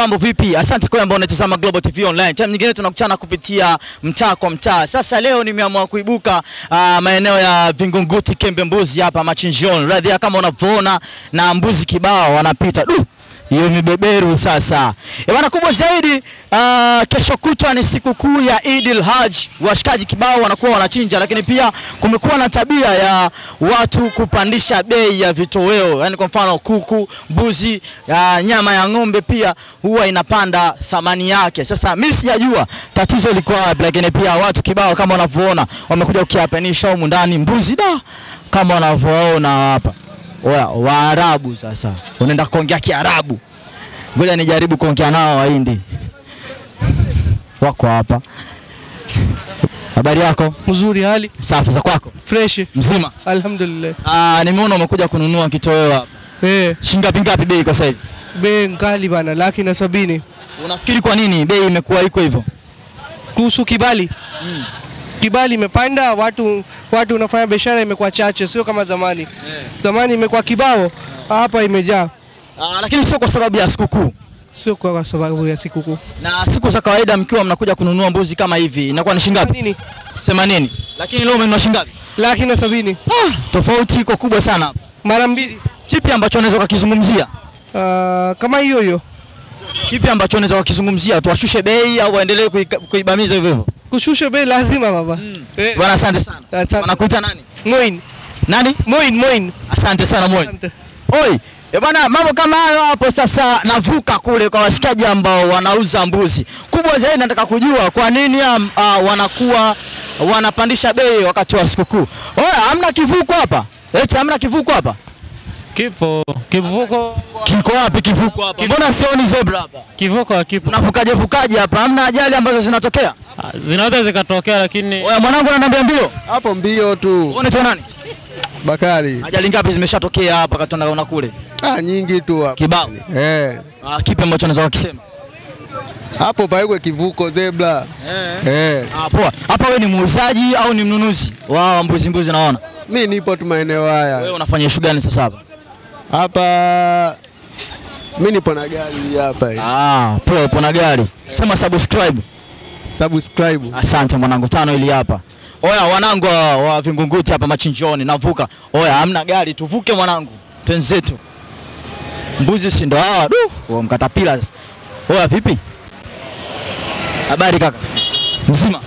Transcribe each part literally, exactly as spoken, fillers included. Mambo vipi? Asante kwa ambao unatazama Global T V Online. Time nyingine tunakuchana kupitia mtaa kwa mtaa. Sasa leo nimeamua kuibuka uh, maeneo ya Vingunguti, Kembe Mbuzi hapa Machinjioni. Radhi kama unavyoona na mbuzi kibao wanapita. Du! Hiyo ni beberu sasa. E bana, kubwa zaidi uh, kesho kutwa ni siku kuu ya Eid el-Hajj. Washikaji kibao wanakuwa wanachinja, lakini pia kumekuwa na tabia ya watu kupandisha bei ya vitoweo. Yaani kwa mfano kuku, mbuzi, uh, nyama ya ng'ombe pia huwa inapanda thamani yake. Sasa mimi sijajua tatizo liko wapi, lakini pia watu kibao kama wanavyoona wamekuja ukiapenisha huko ndani mbuzi da kama wanavyoona hapa. Oya, Waarabu sasa. Unaenda kuongea Kiarabu. Ngoja nijaribu kuongea nao Wahindi. Wako hapa. Habari yako? Mzuri hali. Safi za kwako? Fresh. Mzima. Alhamdulillah. Ah, nimeona umekuja kununua kitoweo hapa. Eh. Shingapi ngapi bei kwa sasa? Bei ngali bana, laki na sabini. Unafikiri kwa nini bei imekuwa iko hivyo? Kuhusu kibali. Mm. Kibali imepanda, watu watu unafanya biashara imekuwa chache, sio kama zamani. Yeah. Zamani imekuwa kibao, hapa imejaa. Ah, lakini sio kwa sababu ya sikukuu. Sio kwa sababu ya sikukuu. Na siku za kawaida mkiwa mnakuja kununua mbuzi kama hivi, inakuwa ni shilingi ngapi? themanini. Lakini leo mmenunua shilingi ngapi? Laki na sabini. Ah, tofauti iko kubwa sana. Mara mbili. Kipi ambacho unaweza kukizungumzia? Uh, kama hiyo hiyo. Kipi ambacho unaweza kukizungumzia? Tuwashushe bei au waendelee kuibamiza hivyo hivyo? Kushusha bei lazima baba. Mm. Eh. Bwana asante sana. Wanakuita nani? Moin. Nani? Moin, Moin. Asante sana Moin. Asante. Oi, e bwana, mambo kama hayo hapo sasa navuka kule kwa washikaji ambao wanauza mbuzi. Kubwa zaidi nataka kujua kwa nini uh, wanakuwa wanapandisha bei wakati wa sikukuu. Oya, hamna kivuko hapa? Eti hamna kivuko hapa? Kipo. Kivuko kiko wapi kivuko hapa? Mbona sioni zebra hapa? Kivuko hakipo. Unavukaje vukaje hapa? Hamna ajali ambazo zinatokea? Zinaweza zikatokea lakini. Oya, mwanangu ananiambia mbio. Hapo mbio tu. Unaitwa nani? Bakari. Ajali ngapi zimeshatokea hapa wakati tunaona kule? Ah, nyingi tu hapa. Kibao. Eh. Ah, kipi ambacho unaweza kusema? Hapo paikwe kivuko zebra. Eh. Eh. Ah, poa. Hapa wewe ni muuzaji au ni mnunuzi? Wao mbuzi mbuzi naona. Mimi nipo tu maeneo haya. Wewe unafanya shughuli gani sasa hapa? Hapa mimi nipo na gari hapa. Ah, poa, nipo na gari. Sema subscribe. Subscribe. Asante mwanangu, tano ili hapa. Oya wanangu wa Vingunguti hapa Machinjioni navuka. Oya, hamna gari, tuvuke mwanangu. Twenzetu. Mbuzi si ndo hawa. Du, mkatapila. Oya vipi? Habari kaka. Mzima.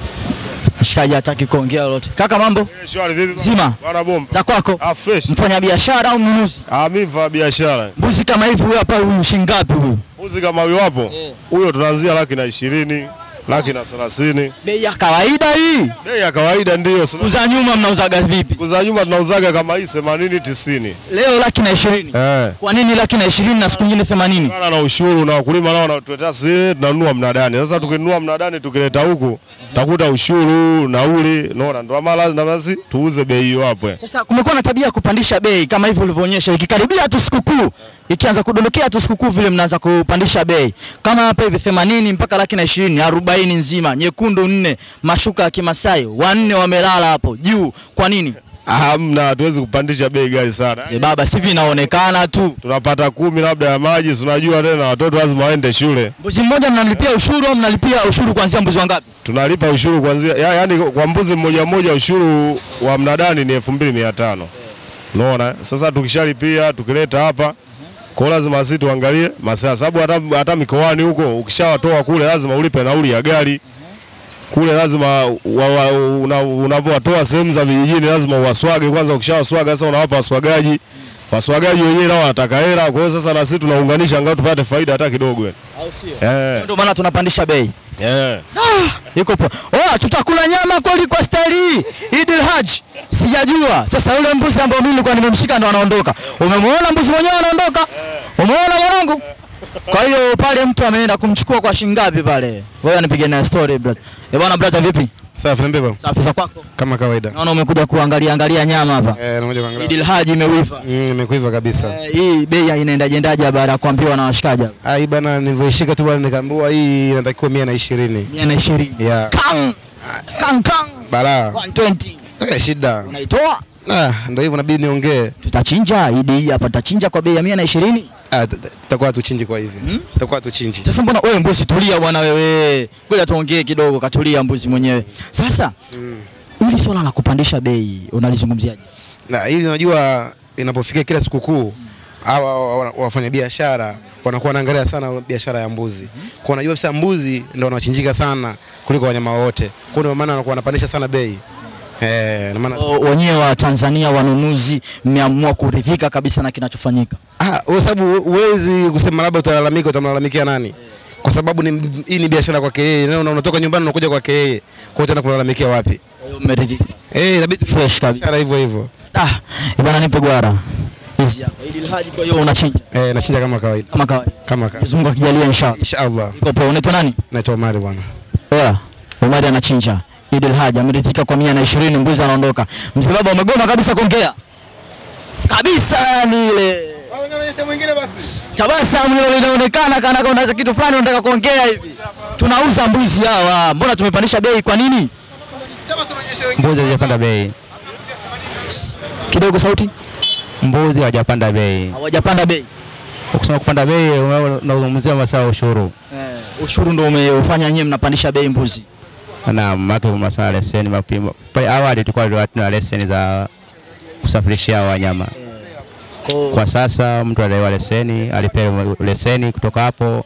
Mshikaji hataki kuongea lolote. Kaka mambo? Shwari vipi? Mzima. Bwana bomba. Za kwako? Ah, fresh. Mfanya biashara au mnunuzi? Ah, mimi mfanya biashara. Mbuzi kama hivi huyu hapa huyu shilingi ngapi huyu? Mbuzi kama huyu hapo. Huyo tunaanzia laki na ishirini. Laki na thelathini. Bei ya kawaida hii. Bei ya kawaida ndio. Kuza nyuma mnauzaga vipi? Kuza nyuma tunauzaga kama hii themanini tisini. Leo laki na ishirini. Eh. Kwa nini laki na ishirini na siku nyingine themanini? Kana na ushuru na wakulima nao wanatuletea sisi tunanunua mnadani. Sasa tukinunua mnadani tukileta huku takuta ushuru nauli, unaona ndio maana lazima tuuze bei hiyo hapo. Sasa kumekuwa na tabia kupandisha bei kama hivi ulivyoonyesha, ikikaribia tu sikukuu. Ikianza kudondokea tu sikukuu vile mnaanza kupandisha bei. Kama hapa hivi themanini mpaka laki na ishirini, arobaini nzima, nyekundu nne, mashuka ya Kimasai, wanne wamelala hapo juu. Kwa nini? Hamna, hatuwezi kupandisha bei gari sana. Si baba, sivi inaonekana tu. Tunapata kumi labda ya maji, tunajua tena watoto lazima waende shule. Mbuzi mmoja mnalipia ushuru au mnalipia ushuru kuanzia mbuzi wangapi? Tunalipa ushuru kuanzia ya, yani kwa mbuzi mmoja mmoja ushuru wa mnadani ni elfu mbili mia tano. Unaona? Sasa tukishalipia, tukileta hapa kwa lazima sisi tuangalie masaa, sababu hata, hata mikoani huko ukishawatoa kule lazima ulipe nauli ya gari. Kule lazima unavyotoa una sehemu za vijijini lazima uwaswage kwanza, ukishawaswaga sasa unawapa waswagaji. Waswagaji wenyewe nao wanataka hela, kwa hiyo sasa na sisi tunaunganisha angalau tupate faida hata kidogo. Au sio? Eh. Ndio maana tunapandisha bei. Eh. Ah, iko poa. Oh, tutakula nyama kweli kwa staili. Eid el-Hajj. Sijajua. Sasa yule mbuzi ambao mimi nilikuwa nimemshika ndo anaondoka. Umemwona mbuzi mwenyewe anaondoka? Eh. Umeona mwanangu? Kwa hiyo pale mtu ameenda kumchukua kwa shilingi ngapi pale? Wewe anipige na story brother. Eh bwana brother vipi? Safi mbeba. Safi za kwako. Kama kawaida. Naona umekuja kuangalia angalia nyama hapa. Eh, nakuja kuangalia. Eid el-Hajj imeiva. Mm, imeiva kabisa. Eh, hii bei inaendaje ndaje baada ya kuambiwa na washikaji? Ah, hii bana nilivoishika tu bwana nikaambiwa hii inatakiwa mia na ishirini. mia na ishirini. Yeah. Kang. Kang kang. Bara. mia na ishirini. Eh, shida. Unaitoa? Ah, ndio hivyo nabidi niongee. Tutachinja Idi hapa, tutachinja kwa bei ya mia na ishirini? Ah, tutakuwa tuchinji kwa hivi. Hmm? Tutakuwa tuchinji. Sasa mbona wewe mbuzi tulia bwana wewe. Ngoja tuongee kidogo, katulia mbuzi mwenyewe. Sasa, hmm. Hili swala la kupandisha bei unalizungumziaje? Na hili unajua inapofikia kila siku kuu, hawa wafanya biashara wanakuwa wanaangalia sana biashara ya mbuzi. Kwa unajua sasa mbuzi ndio wanachinjika sana kuliko wanyama wote. Kwa hiyo maana wanakuwa wanapandisha sana bei. Eh, maana wenyewe wa Tanzania wanunuzi mmeamua kuridhika kabisa na kinachofanyika. Ah, kwa sababu uwezi kusema labda utalalamika utamlalamikia nani? Kwa sababu ni hii ni biashara kwake yeye. Na unatoka nyumbani unakuja kwake yeye. Kwa hiyo tena kulalamikia wapi? Umeridhika. Eh, inabidi fresh kabisa. Biashara hivyo hivyo. Ah, bwana nipe gwara. Hizi hapa. Eid el-Hajj kwa hiyo unachinja. Eh, nachinja kama kawaida. Kama kawaida. Kama kawaida. Mungu akijalia inshallah. Inshallah. Iko poa. Unaitwa nani? Naitwa Omari bwana. Poa. Omari anachinja. Eid el-Hajj ameridhika kwa mia na ishirini, mbuzi anaondoka. Mzee baba umegoma kabisa kuongea. Kabisa ni ile. Wao nganaonyesha mwingine basi. Tabasamu leo linaonekana kana unaweza kitu fulani unataka kuongea hivi. Tunauza mbuzi hawa. Mbona tumepandisha bei kwa nini? Tabasamu onyesha wengine. Mbuzi hajapanda bei. Kidogo sauti. Mbuzi hawajapanda bei. Hawajapanda bei. Ukisema kupanda bei unazungumzia masaa ushuru. Eh, ushuru ndio umeufanya nyenye mnapandisha bei mbuzi. Na maki kwa masaa leseni mapimo. Pale awali tulikuwa tunatoa leseni za kusafirishia wanyama. Kwa sasa mtu anadaiwa leseni, alipewa leseni kutoka hapo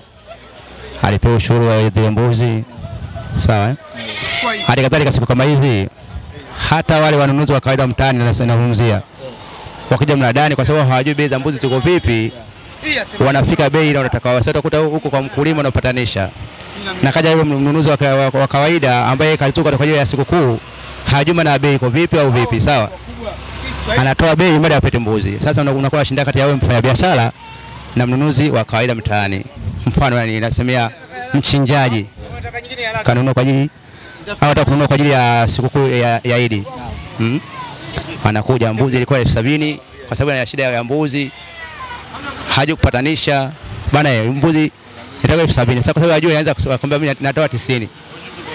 alipewa ushuru wa ile mbuzi. Sawa eh? Hadi kadhalika siku kama hizi hata wale wanunuzi wa kawaida mtaani na sanazungumzia. Wakija mnadani kwa sababu hawajui bei za mbuzi ziko vipi, wanafika bei ile wanataka wao. Sasa utakuta huko kwa mkulima unapatanisha na kaja yule mnunuzi wa kawaida ambaye kalitoka kwa ajili ya siku kuu, hajuma na bei iko vipi au vipi, sawa, anatoa bei mara ya pete mbuzi. Sasa unakuwa shinda kati ya wewe mfanyabiashara na mnunuzi wa kawaida mtaani. Mfano yani nasemea mchinjaji kanunua kwa ajili au atakununua kwa ajili ya siku kuu ya, ya Idi. Mhm. Anakuja mbuzi ilikuwa elfu sabini kwa sababu ana shida ya mbuzi. Haje kupatanisha bana mbuzi ndio elfu sabini. Sasa kwa sababu ajua anaanza kukwambia mimi natoa tisini.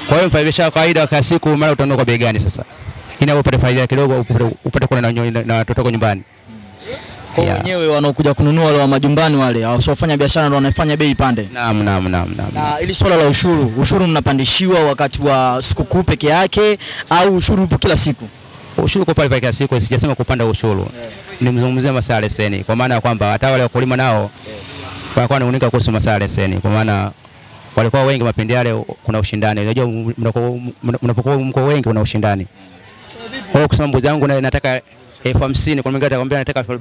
Kwa hiyo mfanyabiashara kawaida wa kila siku mara utanua kwa bei gani sasa? Inapopata faida kidogo upate kuna na watoto nyumbani. Kwa wenyewe wanaokuja kununua wale wa majumbani wale wasiofanya biashara ndio wanafanya bei pande. Naam naam naam naam. Na ili swala la ushuru, ushuru mnapandishiwa wakati wa sikukuu peke yake au ushuru upo kila siku? Ushuru kwa pale pale kila siku, sijasema kupanda ushuru. Nimzungumzia masaa leseni kwa maana kwamba hata wale wakulima nao walikuwa wanaonika kuhusu masaa leseni kwa maana walikuwa wengi mapindi yale kuna ushindani. Unajua mnapokuwa mko wengi kuna ushindani. Wao kusema mbuzi yangu nataka elfu hamsini, kwa mwingine atakwambia nataka elfu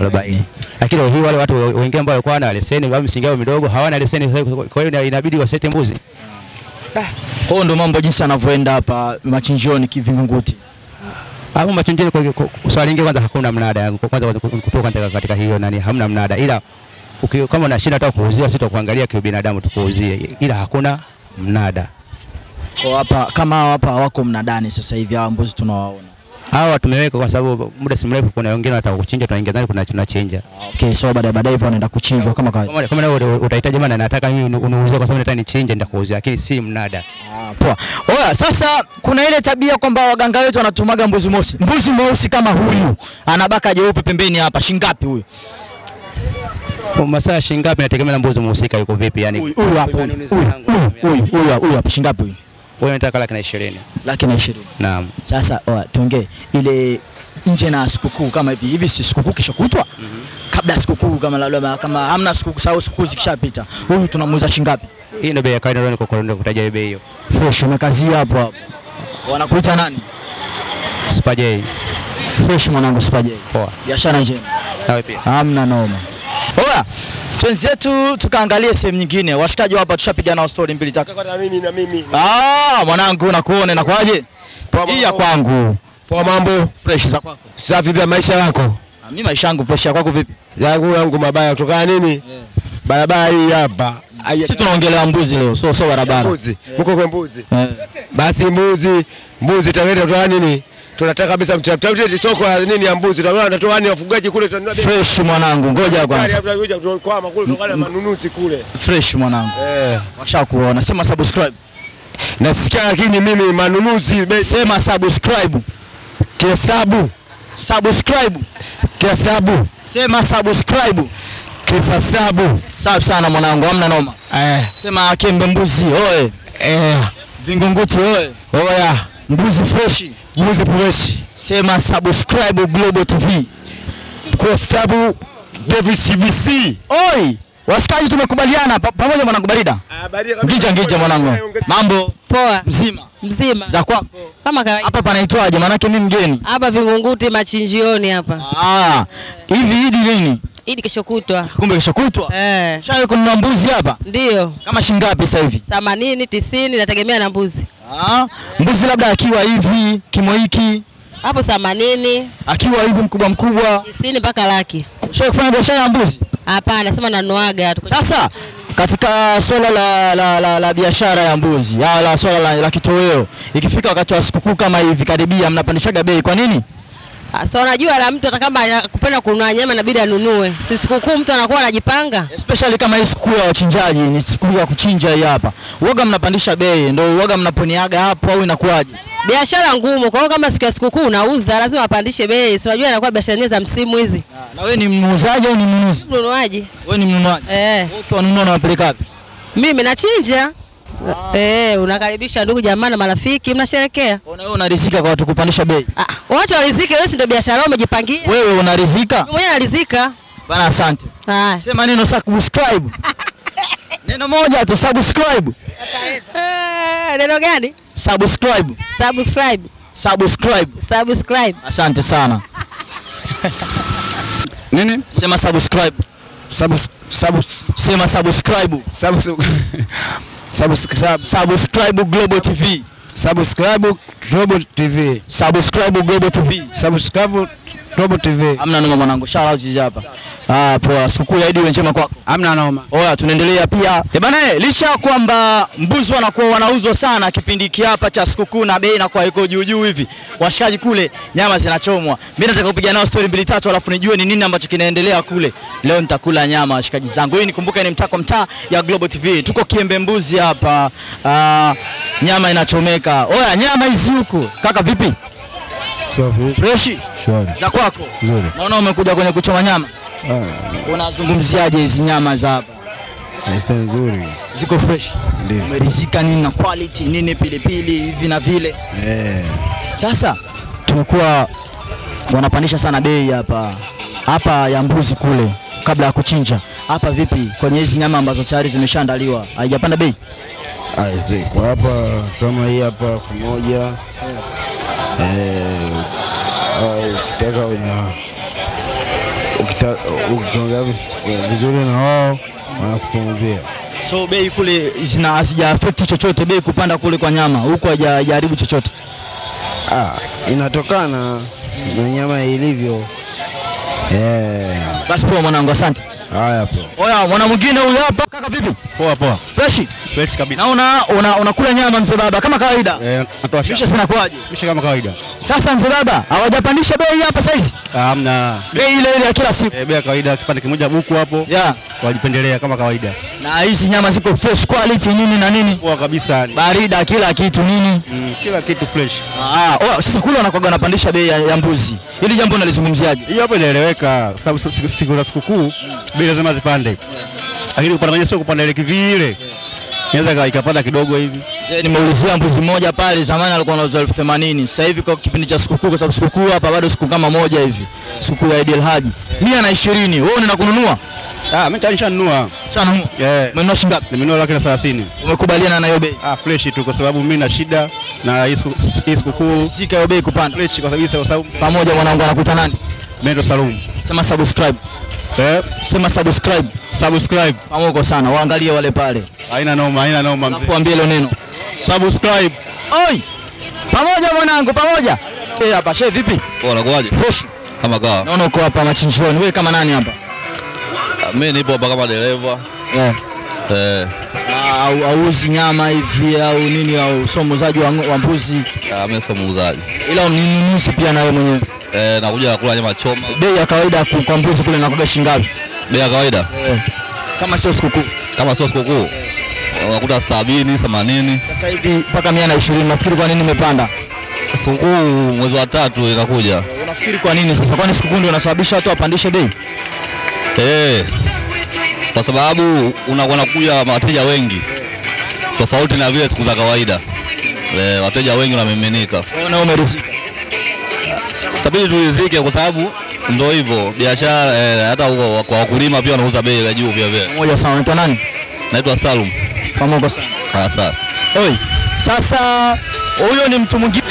arobaini. Lakini hii wale watu wengi ambao walikuwa na leseni wao msingao midogo hawana leseni, kwa hiyo inabidi wasete mbuzi. Kwa hiyo ndo mambo jinsi yanavyoenda hapa Machinjioni Kivingunguti. Hapo Machinjioni kwa swali lingine kwanza hakuna mnada. Kwanza kutoka katika hiyo nani hamna mnada ila ukiwa kama unashinda hata kuuzia sita kuangalia kwa binadamu tukuuzie ila hakuna mnada. Kwa hapa kama hapa wako mnadani sasa hivi hawa mbuzi tunawaona. Hawa tumeweka kwa sababu muda si mrefu kuna wengine wanataka kuchinja tunaingia ndani kuna tunachinja. Okay, so baadaye baadaye wanaenda kuchinjwa kama kawaida. Kama wewe utahitaji maana nataka mimi uniuzie kwa sababu nataka nichinje nitakuuzia lakini si mnada. Ah, poa. Oya sasa kuna ile tabia kwamba waganga wetu wanatumaga mbuzi mweusi. Mbuzi mweusi kama huyu anabaka jeupe pembeni hapa shingapi huyu? Masaa shingapi nategemea mbuzi mhusika yuko vipi yani huyu hapo huyu huyu huyu hapo shingapi huyu wewe unataka laki na ishirini laki na ishirini. Naam, sasa tuongee ile nje na sikukuu kama hivi hivi si sikukuu kesho kutwa mm -hmm. Kabla sikukuu kama labda kama hamna sikukuu sawa sikukuu zikishapita huyu tunamuuza shingapi? Hii ndio bei ya kawaida ndio niko kutaja bei hiyo fresh umekazia hapo hapo wanakuita nani? Sipajei fresh mwanangu sipajei poa biashara njema nawe pia hamna noma. Oya, twenzetu tukaangalia sehemu nyingine. Washikaji hapa tushapiga nao story mbili tatu. Na mimi na mimi. Ah, mwanangu nakuone na kwaje? Hii ya kwangu. Poa mambo fresh za kwako. Sasa vipi maisha yako? Mimi maisha yangu fresh ya kwako vipi? Yangu yangu mabaya kutoka nini? Barabara hii hapa. Sisi tunaongelea mbuzi leo. So so barabara. Mbuzi. Mko kwa mbuzi. Basi mbuzi, mbuzi tawenda kutoa nini? Tunataka kabisa mtafute soko ya nini ya mbuzi. Tunao tunatoa ni wafugaji kule tunanua bei. Fresh mwanangu ngoja kwanza. Tunataka tunakwama kule tunakana manunuzi kule. Fresh mwanangu. Eh, washakuona. Sema subscribe. Nasikia lakini mimi manunuzi sema subscribe. Kihesabu. Subscribe. Kihesabu. Sema subscribe. Kihesabu. Safi sana mwanangu, hamna noma. Eh. Sema Kembe Mbuzi, oe. Eh. Vingunguti, oe. Oya. Mbuzi fresh. Mbuzi fresh. Sema subscribe Global T V. Kihesabu D S T V. Oi. Wasikaji tumekubaliana pamoja mwanangu barida. Ah barida. Ngija ngija mwanangu. Mambo poa. Mzima. Mzima. Za kwako. Kama kawaida. Hapa panaitwaje maana yake mimi mgeni? Hapa Vingunguti Machinjioni hapa. Ah. Hivi hidi lini? Hidi kesho kutwa. Kumbe kesho kutwa? Eh. Shawe kuna mbuzi hapa? Ndio. Kama shilingi ngapi sasa hivi? themanini, tisini nategemea na mbuzi. Ah. Mbuzi labda akiwa hivi kimo hiki. Hapo themanini. Akiwa hivi mkubwa mkubwa. tisini mpaka laki. Shawe kufanya biashara ya mbuzi? Hapana, nasema nanuaga tu. Sasa katika swala la la, la, la biashara ya mbuzi, au la swala la, la kitoweo, ikifika wakati wa sikukuu kama hivi karibia mnapandishaga bei kwa nini? Sasa unajua la mtu hata kama anapenda kununua nyama inabidi anunue. Si sikukuu mtu anakuwa anajipanga. Especially kama hii sikukuu ya wachinjaji, ni sikukuu ya kuchinja hii hapa. Uoga mnapandisha bei, ndio uoga mnaponiaga hapo au inakuwaje? Biashara ngumu. Kwa hiyo kama siku ya sikukuu unauza lazima apandishe bei. Si unajua inakuwa biashara za msimu hizi. Na wewe ni muuzaji au ni mnunuzi? Mnunuaji. Wewe ni mnunuaji. Eh. Wote wanunua na wapeleka wapi? Mimi nachinja. Wow. Eh, unakaribisha ndugu jamaa na marafiki, mnasherekea. Ona wewe unarizika kwa watu kupandisha bei. Ah, wacha warizike, wewe ndio biashara umejipangia. Wewe unarizika? Mimi narizika. Bana asante. Ah. Sema neno subscribe. Neno moja tu subscribe. Ataweza. Eh, neno gani? Subscribe. Subscribe. Subscribe. Subscribe. Asante sana. Nini? Sema subscribe. Subs subs sema subscribe. Subscribe. Subscribe subscribe Global T V. Subscribe Global T V. Subscribe Global T V. Subscribe Global T V. Hamna noma mwanangu, shout out jiji hapa. Ah poa, sikukuu ya Eid njema kwako. Hamna noma. Oya tunaendelea pia. Eh bana, licha kwamba mbuzi wanakuwa wanauzwa sana kipindi hapa cha sikukuu na bei inakuwa iko juu juu hivi. Washaji kule nyama zinachomwa. Mimi nataka kupiga nao story mbili tatu alafu nijue ni nini ambacho kinaendelea kule. Leo nitakula nyama washikaji zangu. Hii nikumbuka ni mtaa kwa mtaa ya Global T V. Tuko Kiembe Mbuzi hapa. Ah, nyama inachomeka. Oya nyama hizi huko. Kaka vipi? Safi. Fresh. Za kwako. Nzuri. Naona umekuja kwenye kuchoma nyama. Ah. Unazungumziaje hizi nyama za hapa? Ni nzuri. Ziko fresh. Ndio. Umerizika nini na quality nini pilipili hivi na vile? Eh. Sasa tumekuwa wanapandisha sana bei hapa. Hapa ya mbuzi kule kabla ya kuchinja. Hapa vipi kwenye hizi nyama ambazo tayari zimeshaandaliwa? Haijapanda bei? Ah, zi. Kwa hapa kama hii hapa elfu moja. Yeah. Eh. Au tega wenyewe. Ukiongea vizuri na wao wanakupongezea. So bei kule zina asija affect chochote, bei kupanda kule kwa nyama huko hajaribu chochote. Ah, inatokana na nyama ilivyo. Eh. Basi poa mwanangu, asante. Haya poa. Oya mwana mwingine huyu hapa, kaka vipi? Poa poa. Fresh? Fresh kabisa. Naona una unakula nyama mzee baba kama kawaida. Eh, atawasha. Misha sana kwaje? Misha kama kawaida. Sasa mzee baba, hawajapandisha bei hapa sasa hizi? Hamna. Um, bei ile ile ya kila siku. E, bei ya kawaida kipande kimoja buku hapo. Yeah. Wajipendelea kama kawaida. Na hizi nyama ziko fresh quality nini na nini? Poa kabisa yani. Barida kila kitu nini? Mm, kila kitu fresh. Ah, oh, sasa kule wanakuwa wanapandisha bei ya, ya mbuzi. Hili jambo nalizungumziaje? Hiyo hapo inaeleweka sababu siku za sikukuu bei lazima zipande. Lakini kupanda mwenyewe sio kupanda ile kivile. Inaweza ikapanda kidogo hivi. Nimeulizia mbuzi moja pale zamani alikuwa anauza elfu themanini. Sasa hivi kwa kipindi cha sikukuu kwa sababu sikukuu hapa bado siku kama moja hivi. Siku ya Eid el-Hajj. mia na ishirini. Wewe unaenda kununua? Ah, mimi tayari nishanunua. Nishanunua. Eh. Umenunua shilingi ngapi? Nimenunua laki na thelathini. Umekubaliana na hiyo bei? Ah, fresh tu kwa sababu mimi na shida na hii sikukuu. Sika hiyo bei kupanda. Fresh kwa sababu kwa sababu pamoja mwanangu anakuta nani? Mendo Salum. Sema subscribe. Eh, sema subscribe. Subscribe. Pamoko sana. Waangalie wale pale. Haina noma, haina noma. Nakuambia leo neno. Subscribe. Oi! Pamoja mwanangu, pamoja. Eh hapa, she vipi? Poa, unakuaje? Fresh. Kama kawa. Naona uko hapa Machinjioni. Wewe kama nani hapa? Mimi nipo hapa kama dereva. Eh. Eh. Au auzi nyama hivi au nini au somuzaji wa mbuzi? Ah, mimi somuzaji. Ila mnunuzi pia na wewe mwenyewe. Eh, nakuja kula nyama choma. Bei ya kawaida kwa mbuzi kule nakoga shilingi ngapi? Bei ya kawaida. Eh. Kama sio sikukuu. Kama sio sikukuu. Unakuta sabini, themanini. Sasa hivi mpaka mia na ishirini. Nafikiri kwa nini umepanda? Sikukuu mwezi wa tatu inakuja. Unafikiri kwa nini sasa? Kwani sikukuu ndio inasababisha watu wapandishe bei? Eh. Kwa sababu unakuwa nakuja wateja wengi. Tofauti na vile siku za kawaida. Eh, wateja wengi wamemenika. Wewe na umerizika. Tabidi turizike kwa sababu ndio hivyo biashara, eh, hata huko kwa wakulima pia wanauza bei ya juu pia vile. Mmoja sana anaitwa nani? Naitwa Salum. Pamoja sana. Ah, sawa. Oi. Sasa huyo ni mtu mwingine.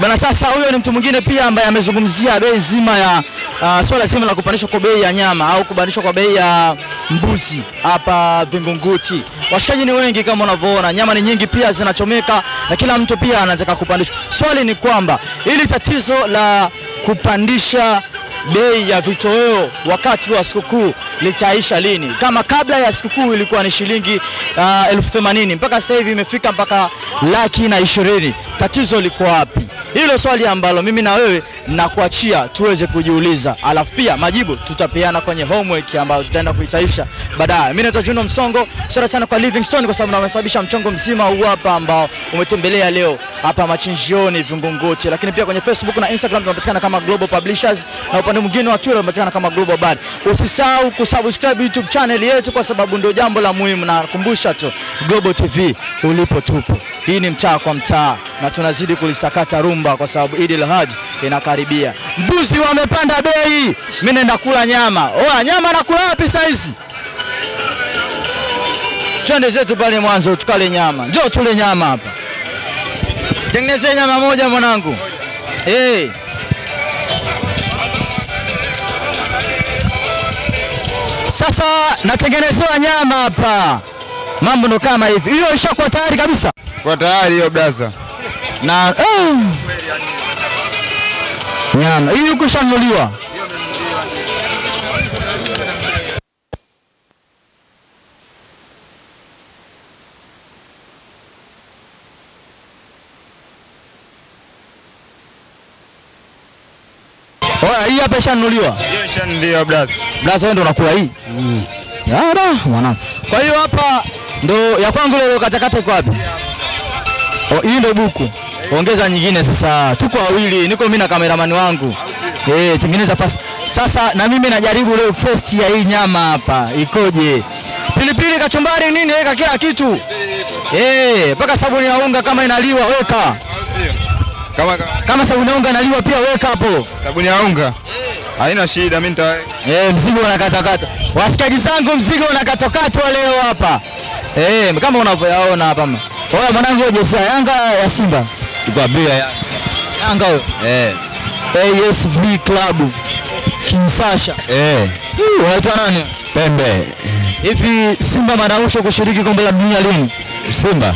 Bana sasa huyo ni mtu mwingine pia ambaye amezungumzia bei nzima ya uh, swala zima la kupandishwa kwa bei ya nyama au kupandishwa kwa bei ya mbuzi hapa Vingunguti. Washikaji ni wengi kama unavyoona, nyama ni nyingi pia zinachomeka na kila mtu pia anataka kupandishwa. Swali ni kwamba ili tatizo la kupandisha bei ya vitoweo wakati wa sikukuu litaisha lini? Kama kabla ya sikukuu ilikuwa ni shilingi uh, elfu themanini mpaka sasa hivi imefika mpaka laki na ishirini. Tatizo liko wapi? Hilo swali ambalo mimi na wewe nakuachia tuweze kujiuliza. Alafu pia majibu tutapeana kwenye homework ambayo tutaenda kuisaisha baadaye. Mimi naitwa Juno Msongo. Shukrani sana kwa Livingstone kwa sababu nawasababisha mchongo mzima huu hapa ambao umetembelea leo hapa Machinjioni Vingunguti. Lakini pia kwenye Facebook na Instagram tunapatikana kama Global Publishers na upande mwingine wa Twitter tunapatikana kama Global Bad. Usisahau kusubscribe YouTube channel yetu kwa sababu ndio jambo la muhimu, na nakumbusha tu Global T V ulipo tupo. Hii ni mtaa kwa mtaa na tunazidi kulisakata rumba kwa sababu Eid el-Hajj inakaribia. Mbuzi wamepanda bei. Mimi naenda kula nyama. Oa nyama nakula wapi sasa hizi? Twende zetu pale mwanzo tukale nyama. Njoo tule nyama hapa. Tengeneze nyama moja mwanangu. Eh. Hey. Sasa natengenezewa nyama hapa. Mambo ndo kama hivi. Hiyo ishakuwa tayari kabisa. Kwa tayari hiyo blaza. Na oh. Nyama hiyo kushanuliwa. Oya hii hapa shanuliwa. Hiyo shanuliwa blaza. Blaza wewe ndo unakula hii. Mm. Ya da mwanangu. Kwa hiyo hapa ndo ya kwangu leo katakata iko wapi? Hii ndio buku. Ongeza nyingine sasa. Tuko wawili, niko mimi na kameramani wangu. Eh, tengeneza pasi. Sasa na mimi najaribu leo test ya hii nyama hapa. Ikoje? Pilipili, kachumbari nini, weka kila kitu. Eh, mpaka sabuni ya unga kama inaliwa weka. Kama kama sabuni ya unga inaliwa pia weka hapo. Sabuni ya unga. Haina shida mimi nitaweka. Eh, mzigo unakatakata. Wasikaji zangu mzigo unakatakatwa leo hapa. Eh, kama unavyoona hapa. Oya mwanangu jesi Yanga ya Simba. Tukwambia ya Yanga huyo. Eh. A S V Club. Kinsasha. Eh. Huyu anaitwa nani? Pembe. Hivi Simba manausho kushiriki kombe la dunia lini? Simba.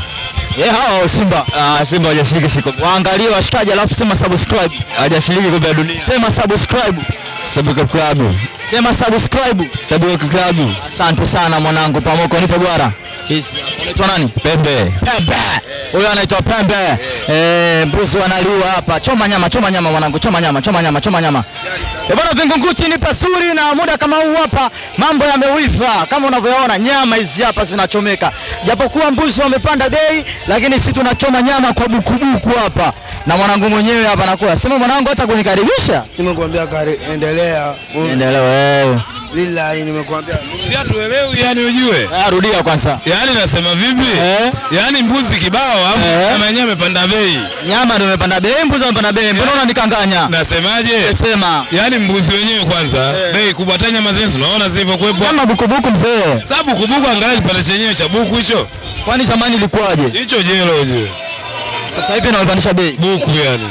Eh, hao Simba. Ah, Simba hajashiriki siku. Waangalie washikaji alafu sema subscribe. Hajashiriki kombe la dunia. Sema subscribe. Subscribe club. Sema subscribe. Subscribe club. Asante sana mwanangu pamoko nipo bwara. Hizi unaitwa nani? Pembe. Pembe. Huyo anaitwa Pembe. Eh, mbuzi wanaliwa hapa. Choma nyama, choma nyama mwanangu, choma nyama, choma nyama, choma nyama. Eh bwana, Vingunguti ni pasuri na muda kama huu hapa mambo yamewiva. Kama unavyoona nyama hizi hapa zinachomeka. Japokuwa mbuzi wamepanda bei, lakini sisi tunachoma nyama kwa bukubuku hapa. Na mwanangu mwenyewe hapa anakula. Sema mwanangu hata kunikaribisha. Nimekuambia endelea. Endelea wewe. Lillahi nimekuambia. Sisi hatuelewi yani ujue. Ah, rudia kwanza. Yaani nasema vipi? Eh? Yaani mbuzi kibao au eh? Kama yenyewe amepanda bei. Nyama ndio imepanda bei, mbuzi amepanda bei. Mbona unanikanganya? Nasemaje? Nasema. Yaani mbuzi wenyewe kwanza eh, bei kubwa hata nyama zenyewe unaona zivyo kwepo. Kama bukubuku mzee. Sababu bukubuku angalia kipande chenyewe cha buku hicho. Kwani zamani ilikuwaje? Hicho jelo hicho. Sasa hivi naipandisha bei. Buku yani.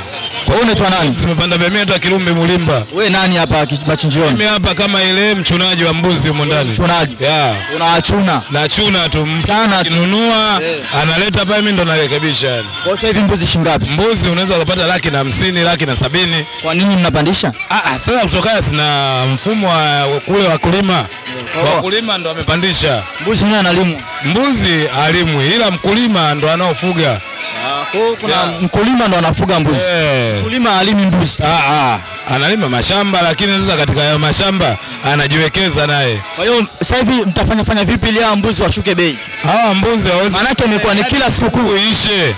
Wewe unaitwa nani? Simepanda bei mimi Kirumbe Mulimba. Wewe nani hapa Machinjioni? Mimi hapa kama ile mchunaji wa mbuzi huko ndani. Mchunaji. Yeah. Unaachuna. Na chuna tu mtana kinunua yeah, analeta hapa mimi ndo narekebisha yani. Kwa sasa hivi mbuzi shingapi? Mbuzi unaweza kupata laki na hamsini, laki na sabini. Kwa nini mnapandisha? Ah ah, sasa kutokana sina mfumo wa kule wa kulima. Yeah. Wakulima ndo wamepandisha. Mbuzi nani analimu? Mbuzi alimu ila mkulima ndo anaofuga. Kwa kuna yeah, mkulima ndo anafuga mbuzi. Yeah. Mkulima alimi mbuzi. Ah ah, analima mashamba lakini sasa katika hayo mashamba anajiwekeza naye. Kwa hiyo sasa hivi mtafanya fanya vipi ili hao mbuzi washuke bei? Hawa mbuzi hawezi. Maana yake ni kwa ni kila sikukuu ishe.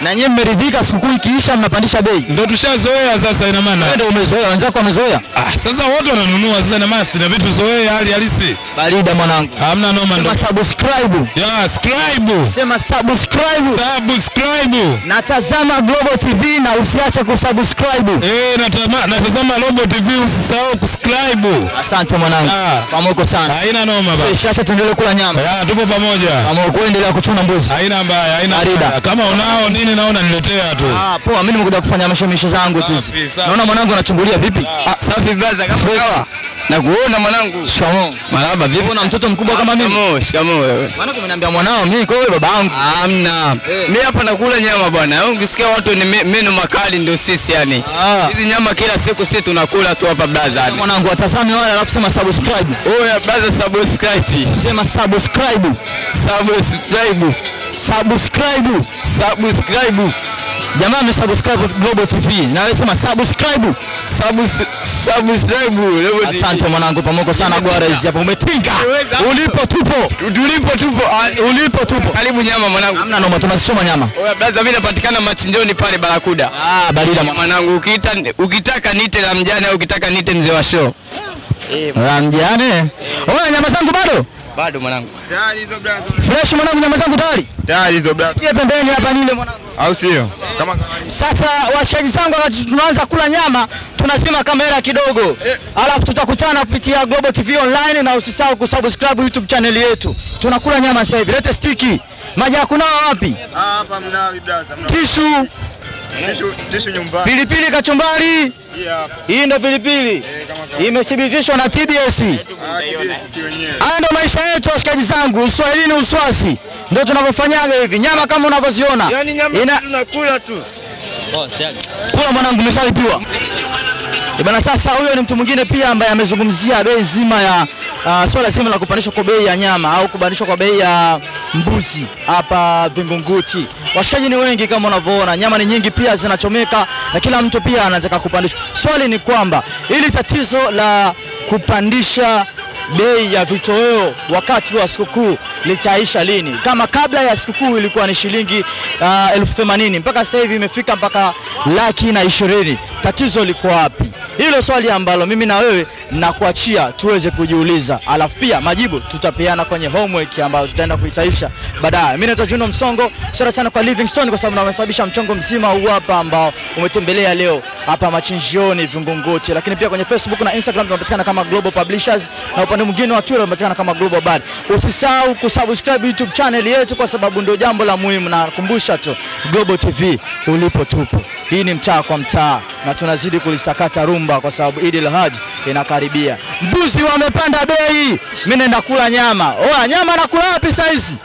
Na nyinyi mmeridhika sikukuu ikiisha mnapandisha bei? Ndio tushazoea sasa, ina maana. Ndio umezoea, wenzako wamezoea. Ah, sasa wote wananunua sasa na masi na vitu zoea hali halisi. Barida mwanangu. Hamna noma ndio. Sema subscribe. Yeah, subscribe. Sema subscribe. Subscribe. Na tazama Global T V na usiache kusubscribe. Eh, na tazama Global T V usisahau kusubscribe. Asante mwanangu. Pamoja sana. Haina noma baba. Sasa tuendelee kula nyama. Ah, tupo pamoja. Pamoja kuendelea kuchuna mbuzi. Haina mbaya, haina. Kama unao nini naona niletea tu. Ah, poa, mimi nimekuja kufanya mashamisho zangu tu. Naona mwanangu anachungulia vipi? Ah, safi brother, kama kawa. Na kuona mwanangu. Shikamoo. Marhaba, vipi? Una mtoto mkubwa kama mimi? Shikamoo, shikamoo wewe. Maana kumeniambia mwanao mimi kwa wewe babangu. Hamna. Mimi hapa nakula nyama bwana. Wewe ungisikia watu ni meno makali ndio sisi yani. Hizi nyama kila siku sisi tunakula tu hapa brother. Mwanangu atazame wale alafu sema subscribe. Oya brother, subscribe. Sema subscribe. Subscribe. Subscribe, subscribe. Jamaa amesubscribe Global T V. Na wewe sema subscribe. Subs subscribe. Asante mwanangu, pamoja sana Gwarez hapo. Umetinga. Ulipo tupo. Ulipo tupo. Ulipo tupo. Karibu nyama mwanangu. Hamna noma, tunasoma nyama. Oya brother, mimi napatikana Machinjioni pale Barakuda. Ah, barida mwanangu. Ukiita ukitaka nite la mjane au ukitaka nite mzee wa show. Eh, mjane. Oya nyama zangu bado. Bado mwanangu. Tayari hizo brazo. Fresh mwanangu, nyama zangu tayari. Tayari hizo brazo. Kie pembeni hapa nile mwanangu. Au sio? Kama sasa washaji zangu wakati tunaanza kula nyama, tunasema kamera kidogo. Eh. Alafu tutakutana kupitia Global T V Online na usisahau kusubscribe YouTube channel yetu. Tunakula nyama sasa hivi. Lete stiki. Maji hakuna wapi? Ah, hapa mnawi brazo. Tishu. Tishu, tishu nyumbani. Pilipili kachumbari. Hii ndo pilipili. Imethibitishwa na T B S. Haya ndo maisha yetu washikaji zangu, uswahili ni uswasi. Ndio tunavyofanyaga hivi. Nyama kama unavyoziona. Yaani nyama tunakula tu. Kula mwanangu, umeshalipiwa. Bwana, sasa huyo ni mtu mwingine pia ambaye amezungumzia bei nzima ya uh, swala zima la kupandishwa kwa bei ya nyama au kupandishwa kwa bei ya mbuzi hapa Vingunguti. Washikaji ni wengi kama unavyoona, nyama ni nyingi pia zinachomeka na kila mtu pia anataka kupandisha. Swali ni kwamba ili tatizo la kupandisha bei ya vitoweo wakati wa sikukuu litaisha lini? Kama kabla ya sikukuu ilikuwa ni shilingi uh, elfu themanini mpaka sasa hivi imefika mpaka laki na ishirini. Tatizo liko wapi? Hilo swali ambalo mimi na wewe nakuachia tuweze kujiuliza. Alafu pia majibu tutapeana kwenye homework ambayo tutaenda kuisaisha baadaye. Mimi naitwa Juno Msongo. Shukrani sana kwa Livingstone kwa sababu nawasababisha mchongo mzima huu hapa ambao umetembelea leo hapa Machinjioni Vingunguti. Lakini pia kwenye Facebook na Instagram tunapatikana kama Global Publishers na upande mwingine wa Twitter tunapatikana kama Global Bad. Usisahau kusubscribe YouTube channel yetu kwa sababu ndio jambo la muhimu, na kukumbusha tu Global T V ulipo tupo. Hii ni mtaa kwa mtaa na tunazidi kulisakata rumba kwa sababu Eid el-Hajj inakaribia. Mbuzi wamepanda bei. Mimi naenda kula nyama. Oa nyama nakula wapi saa hizi?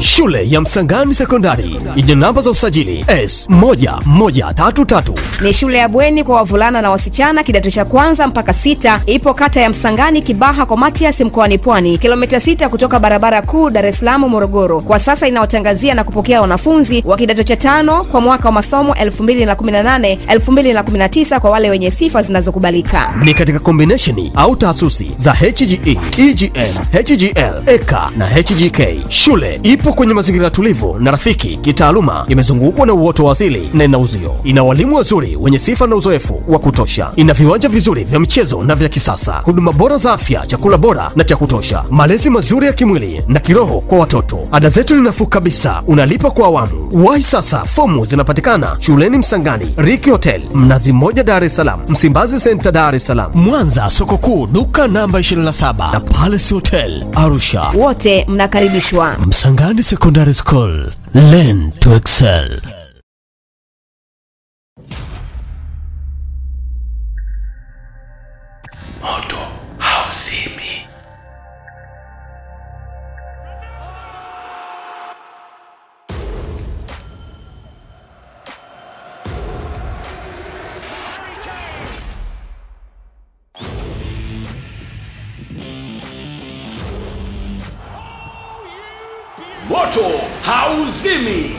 Shule ya Msangani Secondary yenye namba za usajili S moja moja tatu tatu ni shule ya bweni kwa wavulana na wasichana kidato cha kwanza mpaka sita. Ipo kata ya Msangani, Kibaha kwa Matias, mkoani Pwani, kilomita sita kutoka barabara kuu Dar es Salaam Morogoro. Kwa sasa inaotangazia na kupokea wanafunzi wa kidato cha tano kwa mwaka wa masomo elfu mbili na kumi na nane elfu mbili na kumi na tisa kwa wale wenye sifa zinazokubalika. Ni katika combination au taasisi za H G E, E G M, H G L, E K na H G K. Shule ipo kwenye mazingira tulivu na rafiki kitaaluma, imezungukwa na uoto wa asili na ina uzio. Ina walimu wazuri wenye sifa na uzoefu wa kutosha. Ina viwanja vizuri vya michezo na vya kisasa. Huduma bora za afya, chakula bora na cha kutosha. Malezi mazuri ya kimwili na kiroho kwa watoto. Ada zetu ni nafuu kabisa, unalipa kwa awamu. Wahi sasa, fomu zinapatikana shuleni Msangani, Riki Hotel, Mnazi Moja Dar es Salaam, Msimbazi Center Dar es Salaam, Mwanza Soko Kuu duka namba ishirini na saba na Palace Hotel Arusha. Wote mnakaribishwa. Msangani Secondary School, learn to excel. Moto hausimi. Moto hauzimi.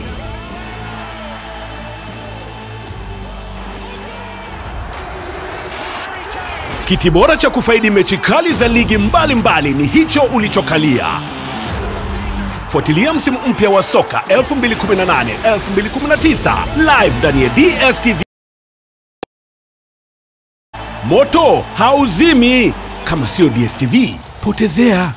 Kiti bora cha kufaidi mechi kali za ligi mbali mbali ni hicho ulichokalia. Fuatilia msimu mpya wa soka elfu mbili kumi na nane elfu mbili kumi na tisa live ndani ya D S T V. Moto hauzimi kama sio D S T V, potezea.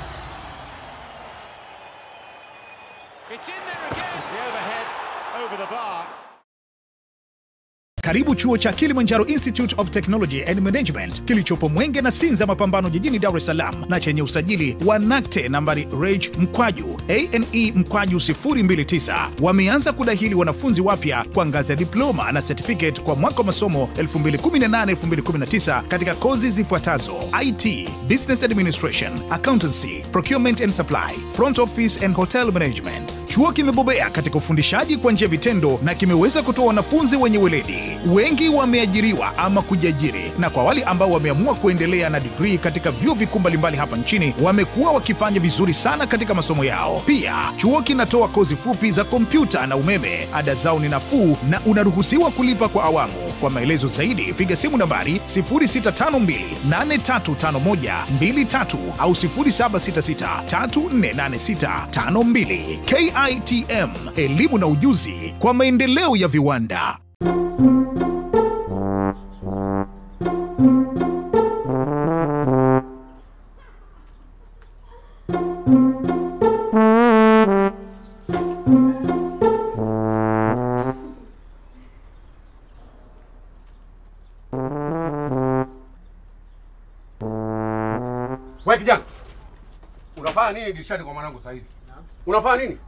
Karibu chuo cha Kilimanjaro Institute of Technology and Management kilichopo Mwenge na Sinza Mapambano jijini Dar es Salaam, na chenye usajili wa NACTE nambari Rage Mkwaju A N E Mkwaju zero mbili tisa. Wameanza kudahili wanafunzi wapya kwa ngazi ya diploma na certificate kwa mwaka masomo elfu mbili kumi na nane elfu mbili kumi na tisa katika kozi zifuatazo: I T, Business Administration, Accountancy, Procurement and Supply, Front Office and Hotel Management. Chuo kimebobea katika ufundishaji kwa njia vitendo na kimeweza kutoa wanafunzi wenye weledi. Wengi wameajiriwa ama kujiajiri, na kwa wale ambao wameamua kuendelea na degree katika vyuo vikuu mbalimbali hapa nchini, wamekuwa wakifanya vizuri sana katika masomo yao. Pia chuo kinatoa kozi fupi za kompyuta na umeme. Ada zao ni nafuu na unaruhusiwa kulipa kwa awamu. Kwa maelezo zaidi piga simu nambari sifuri sita tano mbili nane tatu tano moja mbili tatu au sifuri saba sita sita tatu nne nane sita tano mbili. K I T M, elimu na ujuzi kwa maendeleo ya viwanda. Wewe kijana, unafanya nini dirishani kwa mwanangu saa hizi? Unafanya nini?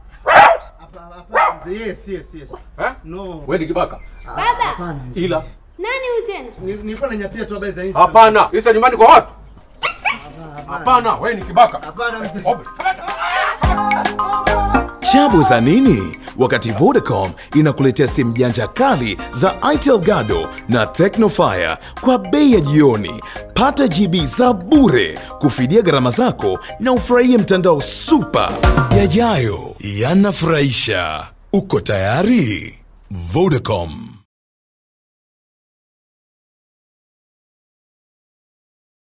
Yes, yes, yes. Huh? No. Wewe ni kibaka. Baba. Ila. Nani huyu tena? Nilikuwa nanyapia tu habari za hizi. Hapana. Hizo nyumbani kwa watu. Hapana, wewe ni kibaka. Hapana mzee. Chabu za nini? Wakati Vodacom inakuletea simu janja kali za Itel Gado na Technofire kwa bei ya jioni. Pata G B za bure kufidia gharama zako na ufurahie mtandao super. Yajayo yanafurahisha. Uko tayari? Vodacom.